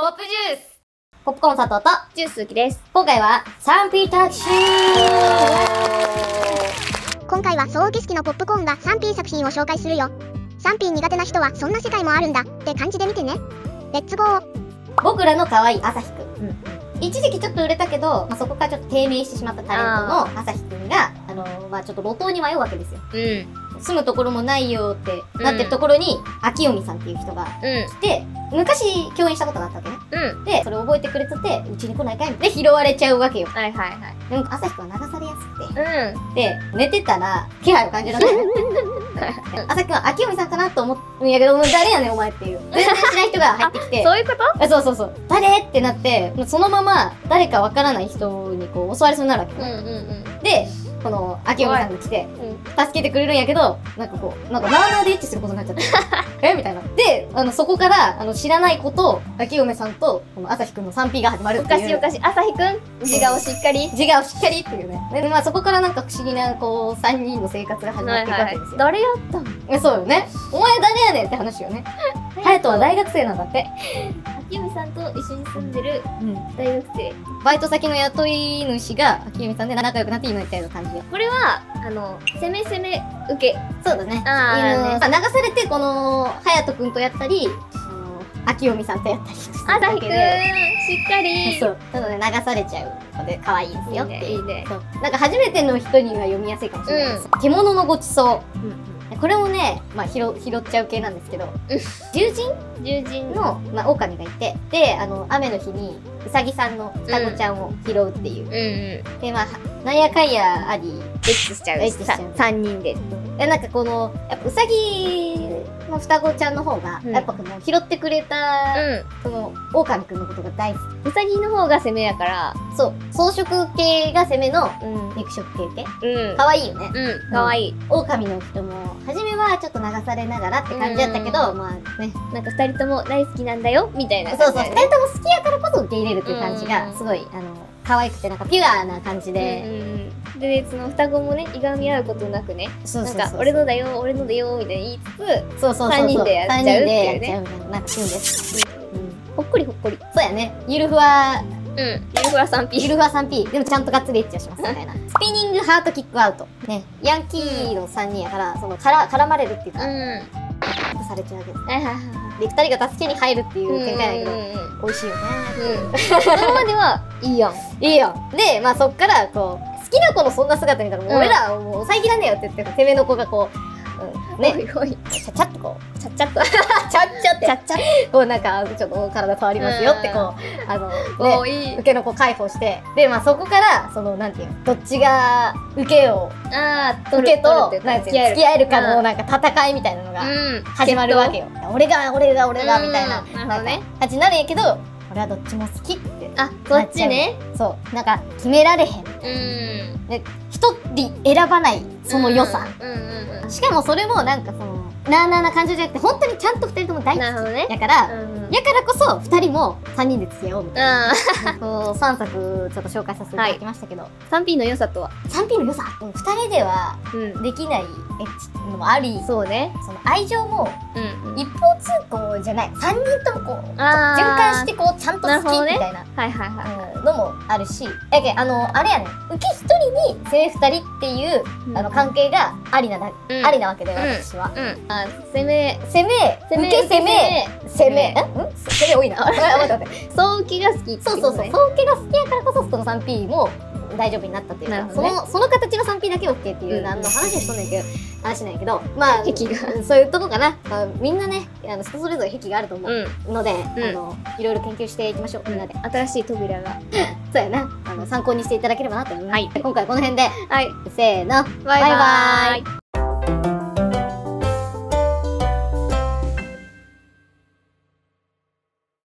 ポップジュースポップコーン佐藤とジュースうきです。今回は賛否特集。今回はそうき式のポップコーンが賛否作品を紹介するよ。賛否苦手な人はそんな世界もあるんだって感じで見てね。レッツゴー。僕らの可愛い朝日くん、一時期ちょっと売れたけど、まあ、そこからちょっと低迷してしまったタレントの朝日くんがちょっと路頭に迷うわけですよ、住むところもないよってなってるところに、秋読さんっていう人が来て、昔共演したことがあったわけね、でそれを覚えてくれてて、うちに来ないかいで拾われちゃうわけよ。でも朝日くんは流されやすくて、で寝てたら気配を感じられない朝日くんは秋読さんかなと思うんやけど、もう誰やねんお前っていう全然知らん人が入ってきてそういうこと？そうそうそう、誰ってなって、そのまま誰かわからない人にこう襲われそうになるわけで、この秋山さんが来て助けてくれるんやけど、なんかこうなんかなーなーでエッチすることになっちゃってえみたいな。でそこから知らない子と秋嫁さんとこの朝日くんの賛否が始まるっていう。おかしい朝日くん自我をしっかりっていうね。で、まあ、そこからなんか不思議なこう3人の生活が始まっていくわけですよ。誰やったの？そうよね、お前誰やねんって話よね。隼人は大学生なんだって。秋読さんと一緒に住んでる大学生、バイト先の雇い主が秋読さんで仲良くなっていいのみたいな感じで、これは攻め受け。そうだね。流されてこの隼人くんとやったり、秋読さんとやったりしてるわけで、しっかりそうなので流されちゃうので可愛いですよっていう。いいね。なんか初めての人には読みやすいかもしれないです。獣のごちそう。これもね、まあ、拾っちゃう系なんですけど、獣人の、まあ、狼がいて、で雨の日にうさぎさんの双子ちゃんを拾うっていう、でまあなんやかんやありエッチしちゃう3人で、なんかこのやっぱうさぎの双子ちゃんの方が、やっぱこの拾ってくれた、その狼くんのことが大好き。うさぎの方が攻めやから、そう草食系が攻めの肉食系系、かわいいよね。かわいい。狼の人も初めはちょっと流されながらって感じだったけど、まあね、なんか2人とも大好きなんだよみたいな。そうそう、2人とも好きやからこそ受け入れるっていう感じがすごい可愛くて、なんかピュアな感じで、でその双子もね、いがみ合うことなくね、なんか俺のだよ俺のだよみたいな言いつつ、3人でやっちゃうっていうね。なんかシーンです。ほっこりほっこり。そうやね、ゆるふわ。ゆるふわ 3P でもちゃんとガッツリエッチはしますみたいな。スピニングハートキックアウトね、ヤンキーの3人やから、その絡まれるっていうかされちゃうわけです。で2人が助けに入るっていう展開だけど、美味しいよね。そのまではいいやんいいやん。でまあそっからこう好きな子のそんな姿見たら、もう俺らはもう抑えきらねえよって言って、攻めの子がこうね、ちゃっちゃっとこうなんかちょっと体変わりますよってこう受けの子解放して、でまあそこからそのなんていう、どっちが受けを受けと付き合えるかのなんか戦いみたいなのが始まるわけよ。俺がみたいな感じになるんやけど、俺はどっちも好きって。あ、こっちね。そうなんか決められへん、で一人選ばないその良さ。しかもそれもなんかそのなあなあな感情じゃなくて、本当にちゃんと2人とも大好きやから、やからこそ2人も3人で付き合おうみたいな。3作ちょっと紹介させていただきましたけど、3P の良さとは、3P の良さ、2人ではできないエッチのもあり、そうね、その愛情も一方通行じゃない、3人ともこう循環してこうちゃんと好きみたいなのもあるし、やけあれやね、受け1人に攻め2人っていう関係がありなわけで、私は攻め多いな。そうきが好き。そうきが好きやからこそ、その 3P も大丈夫になったっていうか、その形の 3P だけ OK っていう何の話をしとんねんけど、話なんやけど、まあそういうとこかな。みんなね、人それぞれ癖があると思うので、いろいろ研究していきましょう、みんなで。新しい扉が、そうやな、参考にしていただければなと思います。今回この辺で、せーの、バイバーイ。